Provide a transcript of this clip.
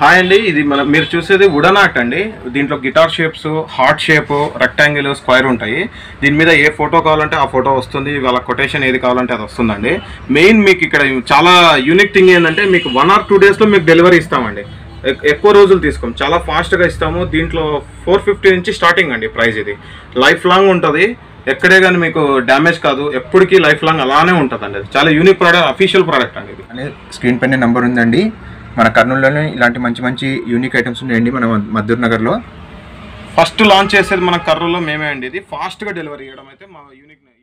Hi అండి, ఇది మనం మీరు చూసేది వుడన్ ఆర్ట్ అండి. దీంట్లో guitar shapes, heart shape, rectangle, square ఉంటాయి. దీని మీద ఏ ఫోటో కావాలంటే ఆ ఫోటో వస్తుంది. వాళ్ళ కొటేషన్ ఏది కావాలంటే అది వస్తుందండి. మెయిన్ మీకు ఇక్కడ చాలా యూనిక్ థింగ్ ఏంటంటే మీకు 1 or 2 డేస్లో మీకు డెలివరీ ఇస్తామండి. ఎక్కువ రోజులు తీసుకోం, చాలా ఫాస్ట్గా ఇస్తాము. దీంట్లో 450 నుంచి స్టార్టింగ్ అండి ప్రైస్. ఇది లైఫ్ లాంగ్ ఉంటుంది, ఎక్కడే కానీ మీకు డ్యామేజ్ కాదు, ఎప్పటికీ లైఫ్ లాంగ్ అలానే ఉంటుందండి. అది చాలా యూనిక్ ప్రోడక్ట్, అఫీషియల్ ప్రోడక్ట్ అండి. ఇది స్క్రీన్ పైన నెంబర్ ఉందండి. మన కర్నూలులోనే ఇలాంటి మంచి మంచి యూనిక్ ఐటమ్స్ ఉన్నాయండి. మన మద్దూర్ నగర్లో ఫస్ట్ లాంచ్ చేసేది మన కర్నూలులో మేమే అండి. ఇది ఫాస్ట్గా డెలివరీ చేయడం అయితే మా యూనిక్.